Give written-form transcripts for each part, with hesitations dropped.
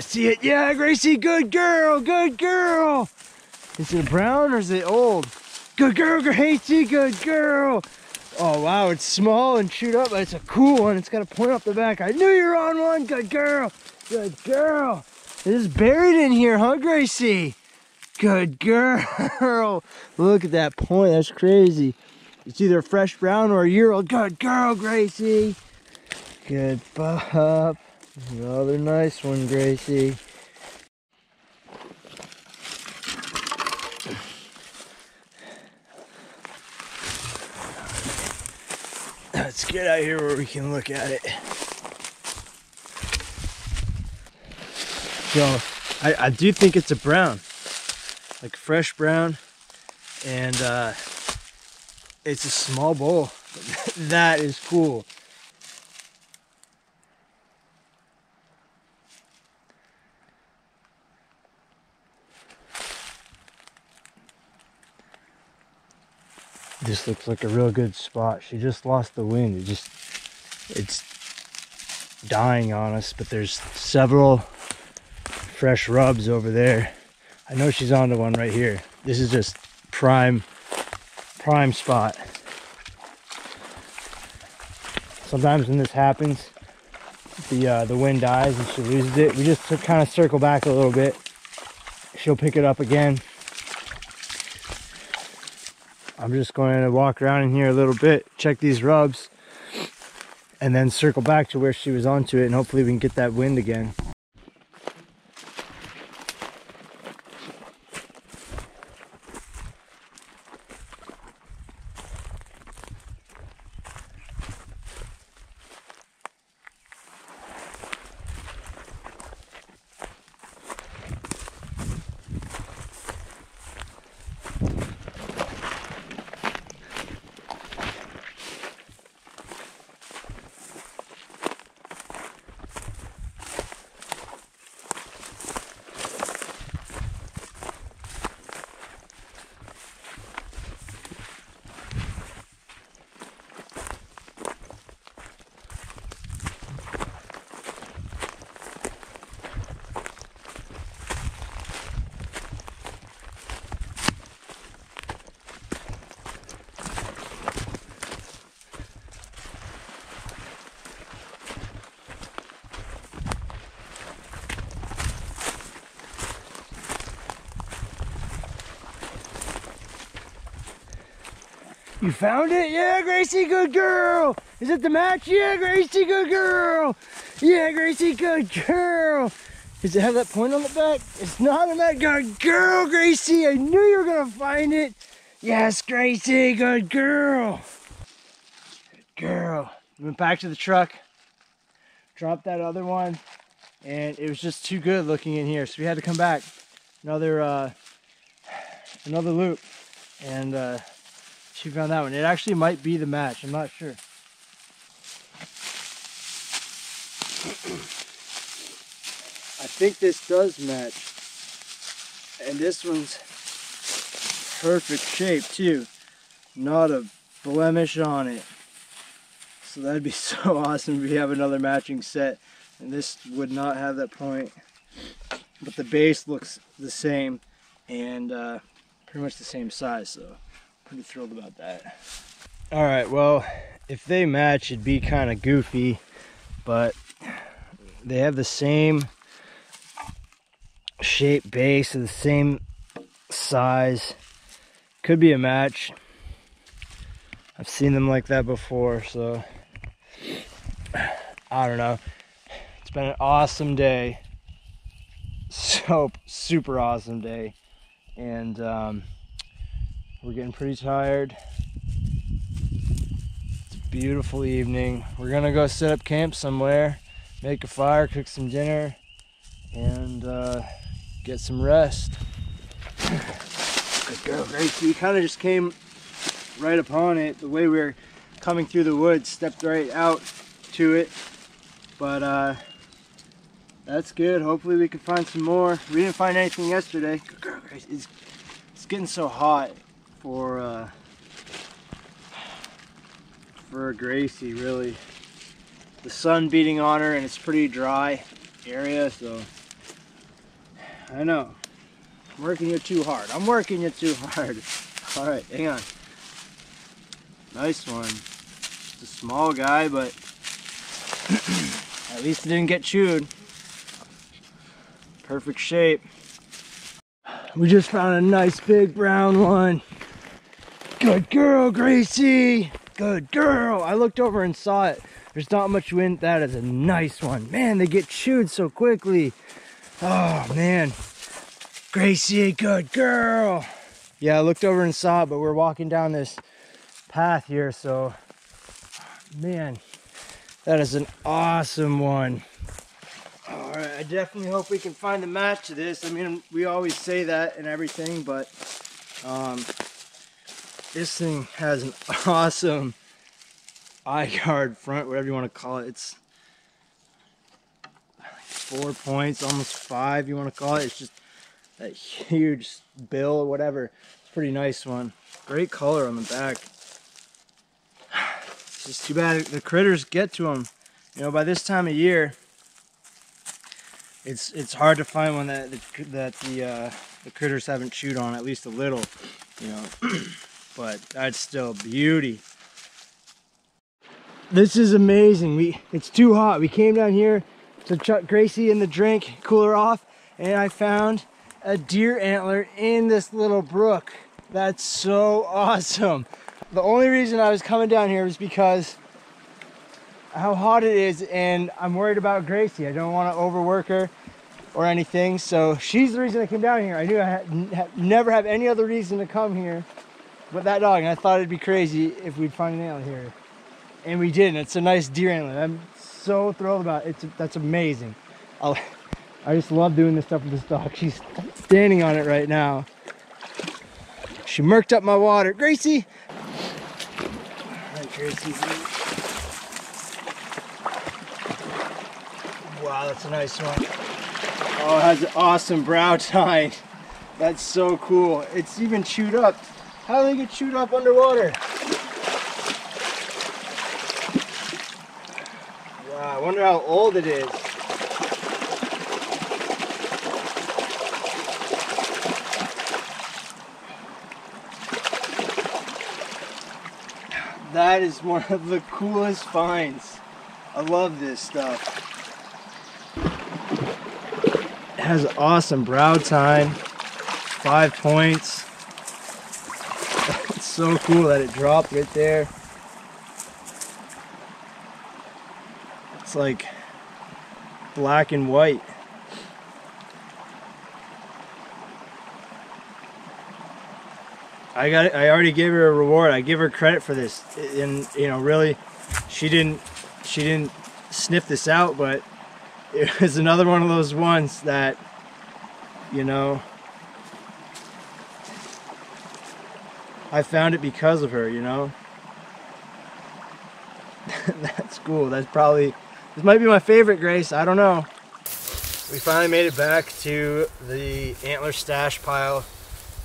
I see it. Yeah, Gracie, good girl, good girl. Is it brown or is it old? Good girl, Gracie, good girl. Oh, wow, it's small and chewed up, but it's a cool one. It's got a point up the back. I knew you were on one. Good girl, good girl. It is buried in here, huh, Gracie? Good girl. Look at that point. That's crazy. It's either a fresh brown or a year old. Good girl, Gracie. Good pup. Another nice one, Gracie. Let's get out here where we can look at it. So, I do think it's a brown. Like fresh brown, and it's a small bowl. That is cool. This looks like a real good spot. She just lost the wind. It's dying on us, but there's several fresh rubs over there. I know she's onto one right here. This is just prime spot. Sometimes when this happens, the wind dies and she loses it. We just kind of circle back a little bit. She'll pick it up again. I'm just going to walk around in here a little bit, check these rubs, and then circle back to where she was onto it, and hopefully we can get that wind again. You found it? Yeah, Gracie, good girl. Is it the match? Yeah, Gracie, good girl. Yeah, Gracie, good girl. Does it have that point on the back? It's not on that. Good girl, Gracie. I knew you were gonna find it. Yes, Gracie, good girl. Good girl. Went back to the truck, dropped that other one, and it was just too good looking in here, so we had to come back. Another loop, and she found that one. It actually might be the match. I'm not sure. I think this does match. And this one's perfect shape too. Not a blemish on it. So that'd be so awesome if we have another matching set. And this would not have that point. But the base looks the same. And pretty much the same size. So pretty thrilled about that. All right, well, if they match, it'd be kind of goofy, but they have the same shape base and the same size. Could be a match. I've seen them like that before, so I don't know. It's been an awesome day. So super awesome day. And we're getting pretty tired. It's a beautiful evening. We're gonna go set up camp somewhere, make a fire, cook some dinner, and get some rest. Good girl, Gracie. We kind of just came right upon it. The way we were coming through the woods, stepped right out to it. But that's good. Hopefully we can find some more. We didn't find anything yesterday. Good girl, Gracie. It's getting so hot for Gracie, really. The sun beating on her, and it's pretty dry area, so I know. I'm working you too hard. I'm working you too hard. Alright, hang on. Nice one. It's a small guy, but at least it didn't get chewed. Perfect shape. We just found a nice big brown one. Good girl, Gracie. Good girl. I looked over and saw it. There's not much wind. That is a nice one. Man, they get chewed so quickly. Oh, man. Gracie, good girl. Yeah, I looked over and saw it, but we're walking down this path here, so man, that is an awesome one. All right, I definitely hope we can find a match to this. I mean, we always say that and everything, but this thing has an awesome eye guard front, whatever you want to call it. It's 4 points, almost 5, you want to call it. It's just a huge bill or whatever. It's a pretty nice one. Great color on the back. It's just too bad the critters get to them. You know, by this time of year, it's hard to find one that the critters haven't chewed on at least a little. You know, but that's still beauty. This is amazing. It's too hot. We came down here to chuck Gracie in the drink, cool her off, and I found a deer antler in this little brook. That's so awesome. The only reason I was coming down here was because how hot it is, and I'm worried about Gracie. I don't want to overwork her or anything, so she's the reason I came down here. I knew I never have any other reason to come here but that dog, and I thought it'd be crazy if we'd find an antler here, and we didn't. It's a nice deer antler. I'm so thrilled about it. That's amazing. I just love doing this stuff with this dog. She's standing on it right now. She murked up my water. Gracie! Alright, Gracie. Wow, that's a nice one. Oh, it has an awesome brow tine. That's so cool. It's even chewed up. How do they get chewed up underwater? Wow, I wonder how old it is. That is one of the coolest finds. I love this stuff. It has an awesome brow tine. 5 points. It's so cool that it dropped right there. It's like black and white. I already gave her a reward. I give her credit for this, and you know, really, she didn't sniff this out, but it was another one of those ones that, you know, I found it because of her. You know, that's cool. That's probably, this might be my favorite, Grace. I don't know. We finally made it back to the antler stash pile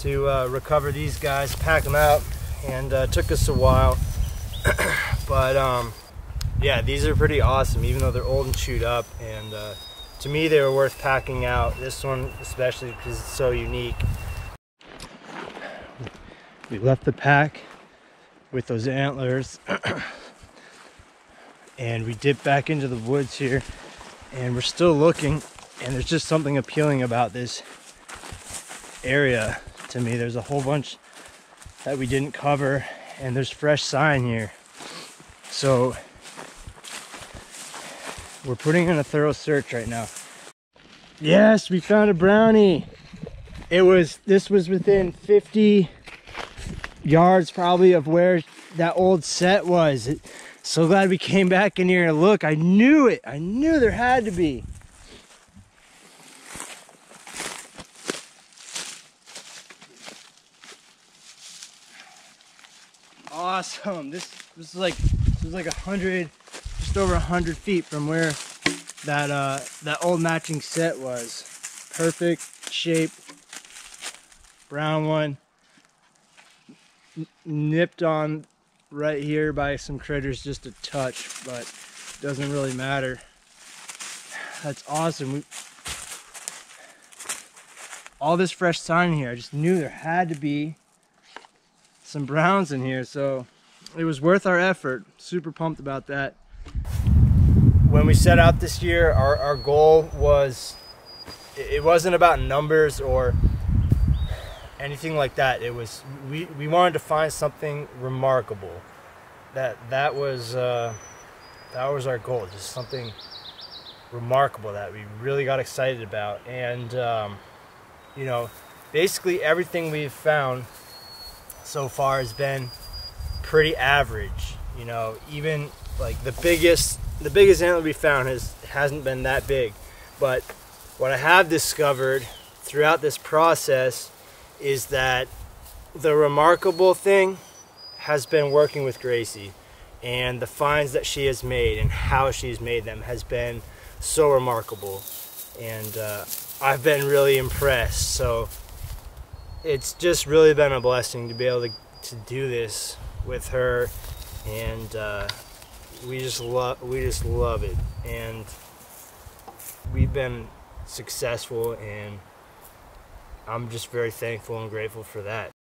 to recover these guys, pack them out, and took us a while. But yeah, these are pretty awesome, even though they're old and chewed up, and to me they were worth packing out. This one especially because it's so unique. We left the pack with those antlers and we dipped back into the woods here, and we're still looking, and there's just something appealing about this area to me. There's a whole bunch that we didn't cover, and there's fresh sign here, so we're putting in a thorough search right now. Yes, we found a brownie. This was within 50 yards probably of where that old set was. So glad we came back in here and look. I knew there had to be. Awesome. This was like 100, just over 100 feet from where that that old matching set was. Perfect shape, brown one, nipped on right here by some critters just a touch, but doesn't really matter. That's awesome. all this fresh sign in here. I just knew there had to be some browns in here, so it was worth our effort. Super pumped about that. When we set out this year, our goal was, it wasn't about numbers or anything like that. It was, we wanted to find something remarkable. That was our goal, just something remarkable that we really got excited about. And you know, basically everything we've found so far has been pretty average. You know, even like the biggest antler we found hasn't been that big. But what I have discovered throughout this process is that the remarkable thing has been working with Gracie, and the finds that she has made and how she's made them has been so remarkable, and I've been really impressed. So it's just really been a blessing to be able to do this with her, and we just love it, and we've been successful, and I'm just very thankful and grateful for that.